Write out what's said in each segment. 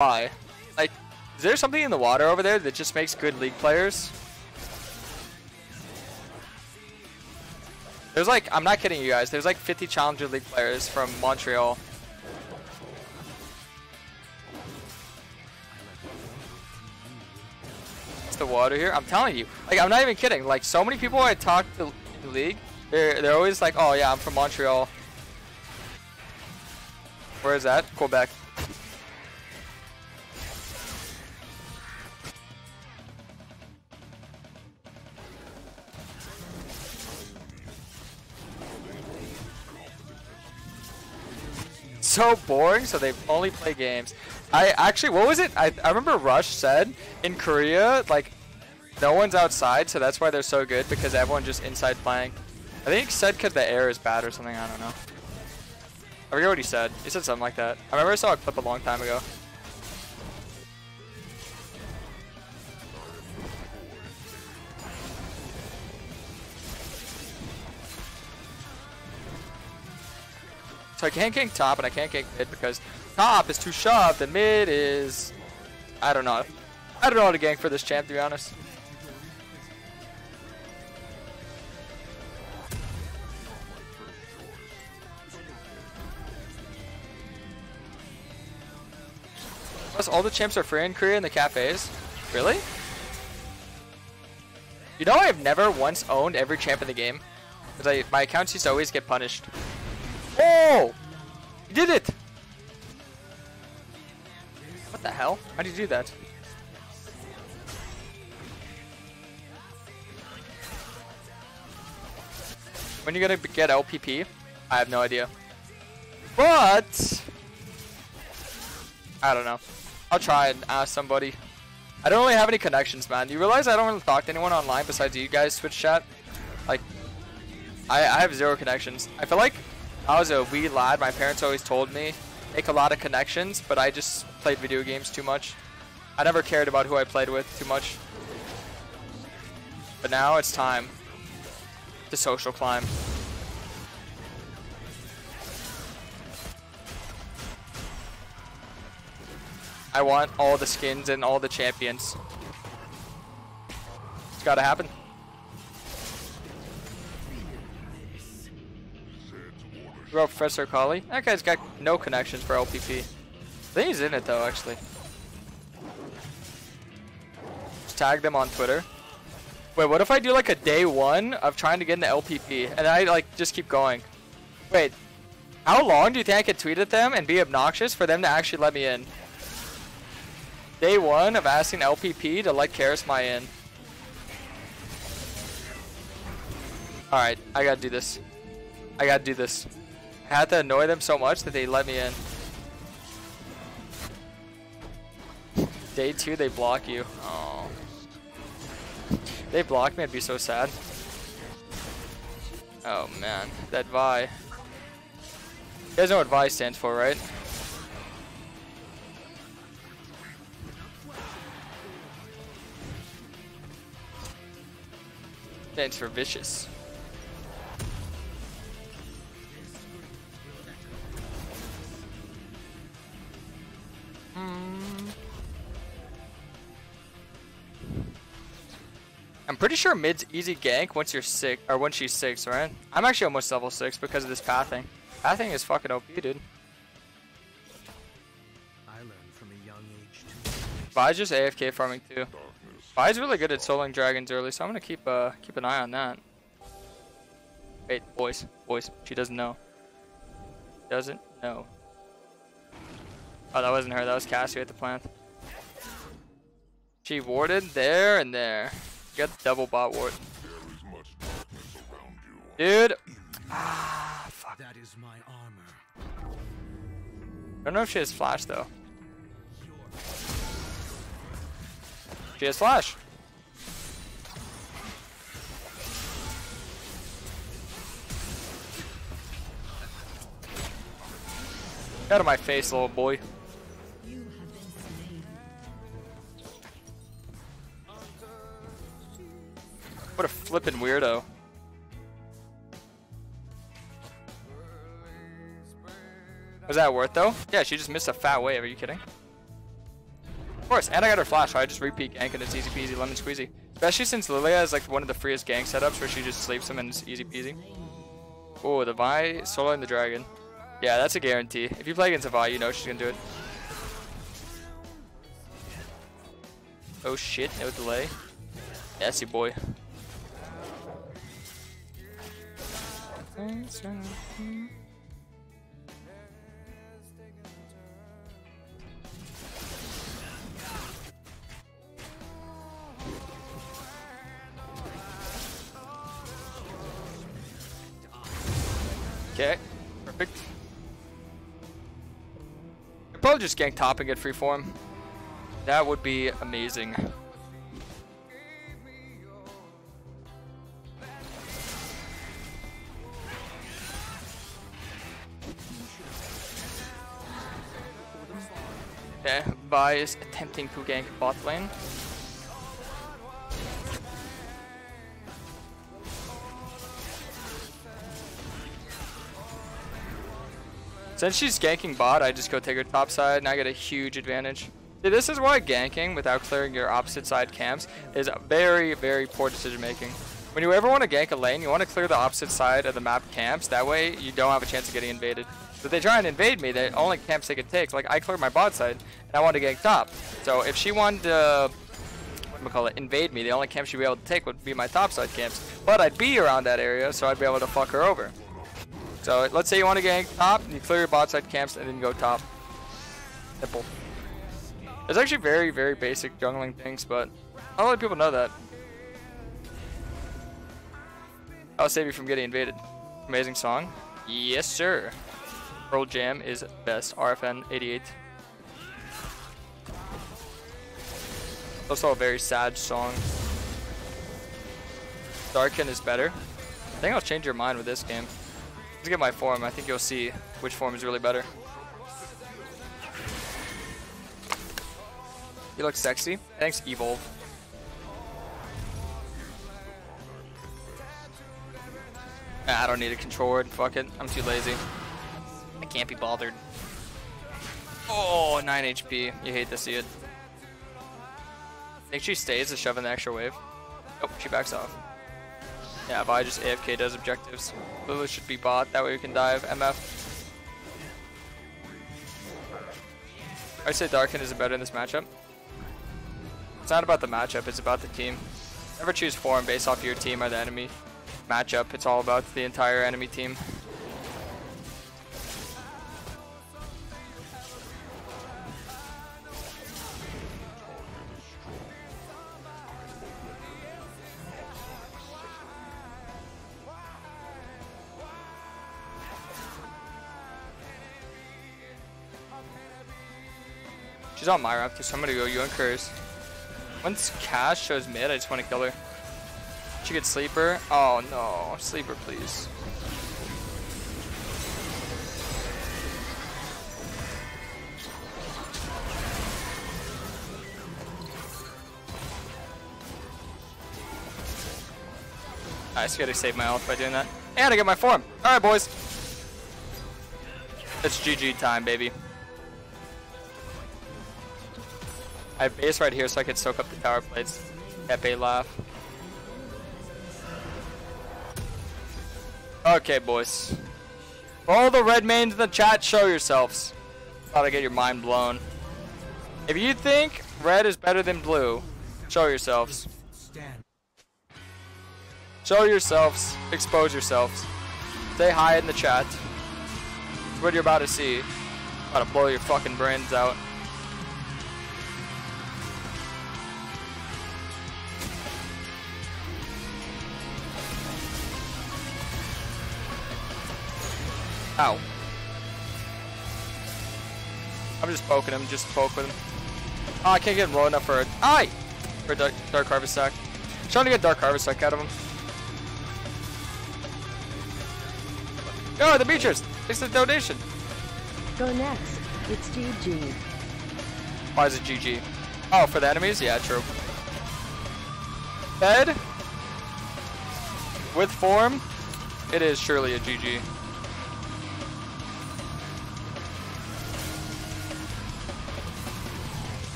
Why? Like, is there something in the water over there that just makes good League players? There's like, I'm not kidding you guys, there's like 50 Challenger League players from Montreal. It's the water here, I'm telling you. Like, I'm not even kidding. Like, so many people I talk to in the League, they're always like, oh yeah, I'm from Montreal. Where is that? Quebec. So boring, so they only play games. I actually, what was it? I remember Rush said in Korea, like, no one's outside, so that's why they're so good, because everyone's just inside playing. I think he said because the air is bad or something, I don't know. I forget what he said. He said something like that. I remember I saw a clip a long time ago. So I can't gank top and I can't gank mid because top is too shoved and mid is... I don't know. I don't know how to gank for this champ, to be honest. Plus, all the champs are free in Korea in the cafes. Really? You know, I have never once owned every champ in the game. Because my accounts used to always get punished. Oh! You did it! What the hell? How'd you do that? When are you gonna get LPP? I have no idea. But... I don't know. I'll try and ask somebody. I don't really have any connections, man. You realize I don't really talk to anyone online besides you guys, Switch chat? Like, I have zero connections. I feel like... I was a wee lad, my parents always told me, make a lot of connections, but I just played video games too much. I never cared about who I played with too much. But now it's time to social climb. I want all the skins and all the champions. It's gotta happen. Bro, Professor Kali. That guy's got no connections for LPP. I think he's in it though, actually. Just tag them on Twitter. Wait, what if I do like a day one of trying to get in the LPP and I like just keep going? Wait, how long do you think I could tweet at them and be obnoxious for them to actually let me in? Day one of asking LPP to let Karasmai in. All right, I gotta do this. I gotta do this. I had to annoy them so much that they let me in. Day two, they block you. Oh, they blocked me. I'd be so sad. Oh man, that Vi. You guys know what Vi stands for, right? Stands for vicious. I'm pretty sure mid's easy gank once you're sick, or once she's 6, right? I'm actually almost level 6 because of this pathing. Pathing is fucking OP, dude. I learned from a young age too. Vi's just AFK farming too. Vi's really good at soloing dragons early, so I'm gonna keep an eye on that. Wait, boys, she doesn't know. Doesn't know. Oh, that wasn't her. That was Cassie at the plant. She warded there and there. You got the double bot ward. Dude. Ah, fuck. That is my armor. I don't know if she has flash, though. She has flash. Get out of my face, little boy. What a flippin' weirdo. Was that worth though? Yeah, she just missed a fat wave, are you kidding? Of course, and I got her flash, so I just re-peek Ankh and it's easy peasy, lemon squeezy. Especially since Lilia is like one of the freest gang setups where she just sleeps him and it's easy peasy. Oh, the Vi soloing the dragon. Yeah, that's a guarantee. If you play against a Vi, you know she's gonna do it. Oh shit, no delay. That's your boy. Okay, perfect. I'd probably just gank top and get free form. That would be amazing. Okay, Vi is attempting to gank bot lane. Since she's ganking bot, I just go take her top side and I get a huge advantage. See, this is why ganking without clearing your opposite side camps is a very, very poor decision making. When you ever want to gank a lane, you want to clear the opposite side of the map camps. That way you don't have a chance of getting invaded. If they try and invade me, the only camps they could take, like I cleared my bot side and I wanted to gank top. So if she wanted to, invade me, the only camp she'd be able to take would be my top side camps. But I'd be around that area, so I'd be able to fuck her over. So let's say you want to gank top, you clear your bot side camps and then go top. Simple. It's actually very, very basic jungling things, but not a lot of people know that. I'll save you from getting invaded. Amazing song. Yes, sir. Pearl Jam is best. RFN 88. Also a very sad song. Darken is better. I think I'll change your mind with this game. Let's get my form. I think you'll see which form is really better. You look sexy. Thanks, Evolve. Nah, I don't need a control word. Fuck it. I'm too lazy. I can't be bothered. Oh, 9 HP. You hate to see it. I think she stays to shove in the extra wave. Oh, she backs off. Yeah, Vi just AFK does objectives. Lulu should be bot, that way we can dive MF. I'd say Darken is better in this matchup. It's not about the matchup, it's about the team. Never choose form based off your team or the enemy matchup. It's all about the entire enemy team. She's on my ramp, so I'm gonna go Yuan Curse. Once Cass shows mid, I just wanna kill her. She gets Sleeper. Oh no, Sleeper please. I just gotta save my health by doing that. And I get my form. Alright boys. It's GG time, baby. I have base right here so I can soak up the tower plates. Epe laugh. Okay, boys. All the red mains in the chat, show yourselves. Thought I'd get your mind blown. If you think red is better than blue, show yourselves. Show yourselves. Expose yourselves. Stay high in the chat. It's what you're about to see. About to blow your fucking brains out. Ow. I'm just poking him, just poke with him. Oh, I can't get him low enough for a... Aye! For a Dark Harvest Sack. I'm trying to get Dark Harvest Sack out of him. Oh, the Beechers! It's the donation! Go next. It's GG. Why is it GG? Oh, for the enemies? Yeah, true. Fed? With form? It is surely a GG.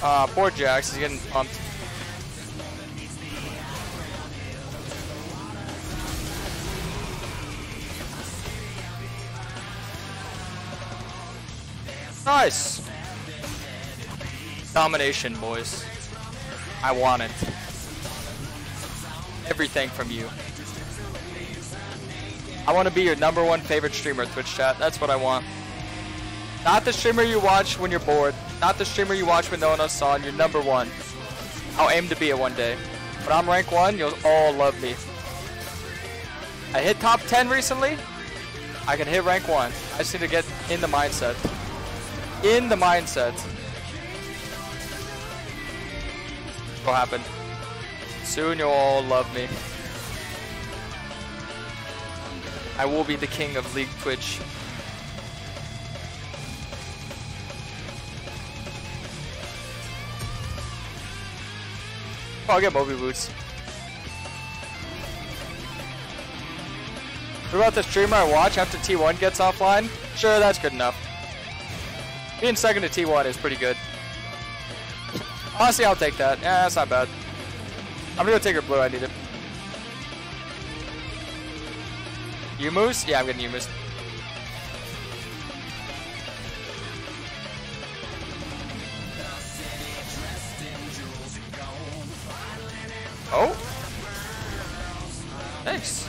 Poor Jax, he's getting pumped. Nice! Domination, boys. I want it. Everything from you. I want to be your #1 favorite streamer, Twitch chat. That's what I want. Not the streamer you watch when you're bored. Not the streamer you watch when no one else saw. You're #1. I'll aim to be it one day. When I'm rank 1, you'll all love me. I hit top 10 recently. I can hit rank 1. I just need to get in the mindset. In the mindset. What happened? Soon you'll all love me. I will be the king of League Twitch. Oh, I'll get Moby Boots. What about the streamer I watch after T1 gets offline? Sure, that's good enough. Being second to T1 is pretty good. Honestly, I'll take that. Yeah, that's not bad. I'm gonna go take her blue, I need it. Yumus? Yeah, I'm getting Yumus. Oh? Thanks.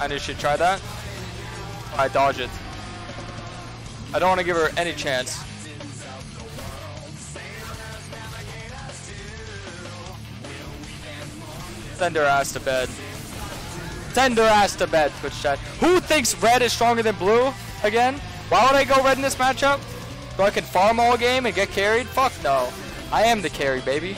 I knew she'd try that. I dodge it. I don't want to give her any chance. Send her ass to bed. Send her ass to bed, Twitch chat. Who thinks red is stronger than blue again? Why would I go red in this matchup? So I can farm all game and get carried? Fuck no. I am the carry, baby.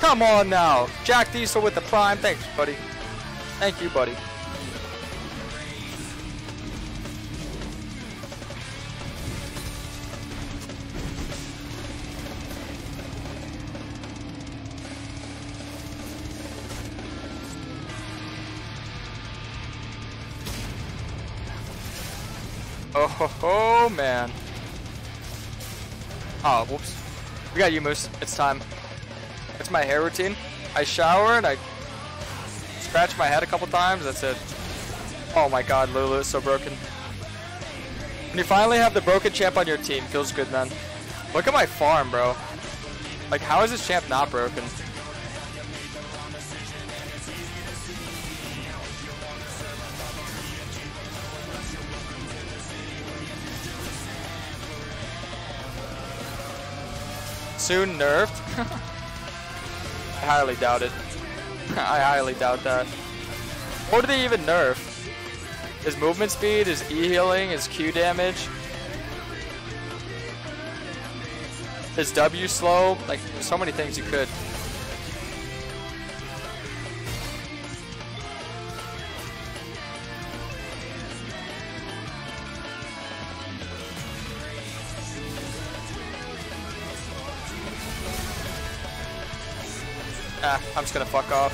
Come on now. Jack Diesel with the prime. Thanks, buddy. Thank you, buddy. Oh, ho, ho, man. Oh, whoops. We got you, Moose. It's time. It's my hair routine. I shower and I scratch my head a couple times. That's it. Oh my god, Lulu is so broken. When you finally have the broken champ on your team, feels good, man. Look at my farm, bro. Like, how is this champ not broken? Soon nerfed? I highly doubt it. I highly doubt that. What do they even nerf? His movement speed, his E-healing, his Q damage, his W slow, like there's so many things you could. Ah, I'm just gonna fuck off.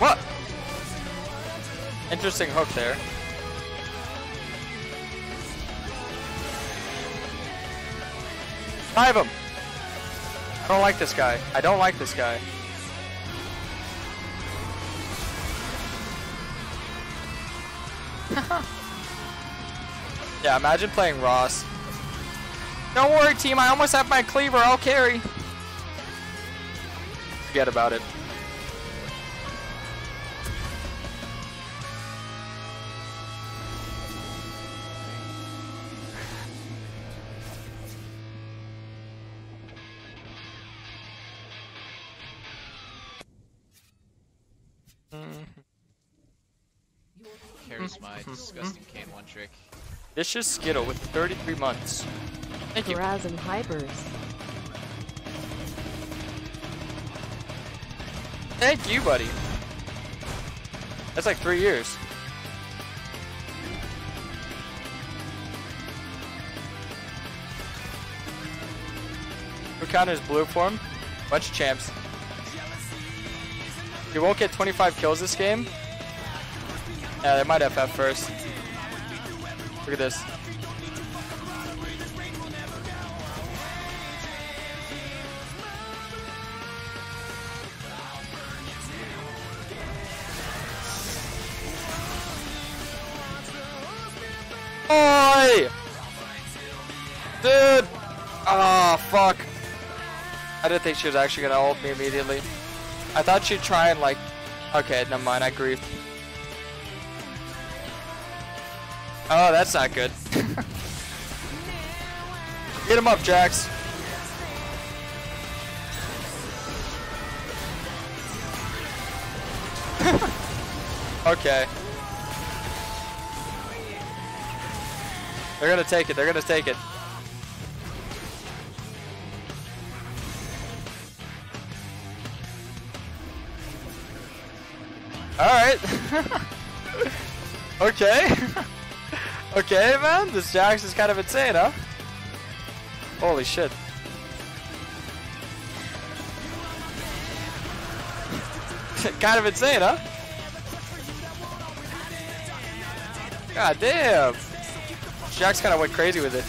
What? Interesting hook there. Five him. I don't like this guy. I don't like this guy. Yeah, imagine playing Ross. Don't worry, team. I almost have my cleaver. I'll carry. Forget about it. Here's my disgusting Kayn one trick. Vicious Skittle with 33 months. Thank you. Horizon Hypers. Thank you, buddy. That's like 3 years. count his blue form. Bunch of champs. He won't get 25 kills this game. Yeah, they might FF first. Look at this. Oi! Dude! Ah, fuck. I didn't think she was actually gonna ult me immediately. I thought she'd try and like... Okay, never mind, I griefed. Oh, that's not good. Get him up, Jax. Okay. They're gonna take it, they're gonna take it. Alright. Okay. Okay, man, this Jax is kind of insane, huh? Holy shit. Kind of insane, huh? God damn. Jax kind of went crazy with it.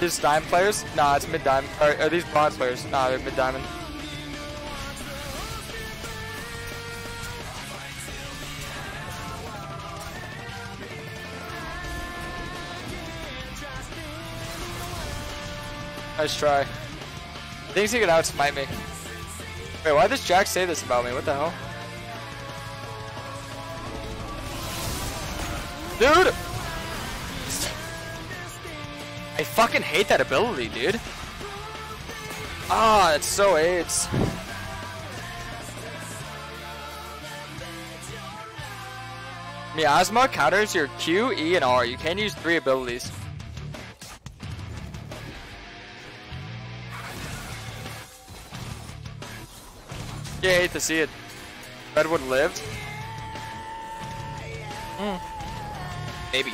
These dime players? Nah, it's mid-diamond. Are these bronze players? Nah, they're mid-diamond. Nice try. Thinks he can outsmite me. Wait, why does Jax say this about me? What the hell? Dude! I fucking hate that ability, dude. Ah, it's so AIDS. Miasma counters your Q, E, and R. You can use 3 abilities. Yeah, I hate to see it. Redwood lived. Mm. Maybe.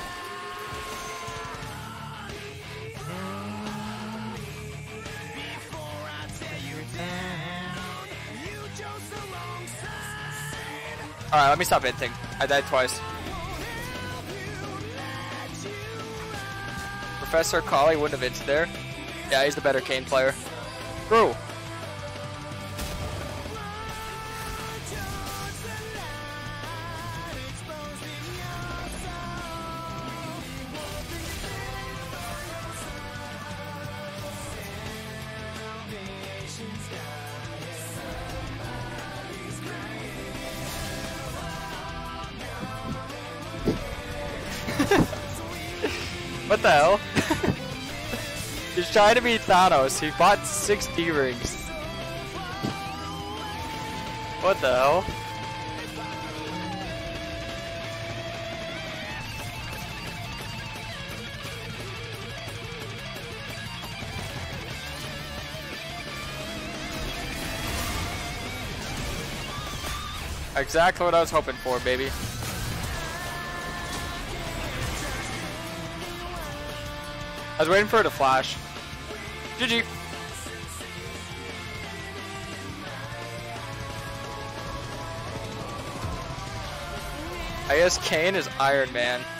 Alright, let me stop hitting. I died twice. Professor Kali wouldn't have hit there. Yeah, he's the better Kayn player. Bro! What the hell? He's trying to be Thanos. He bought 6 D-rings. What the hell? Exactly what I was hoping for, baby. I was waiting for it to flash. GG. I guess Kayn is Iron Man.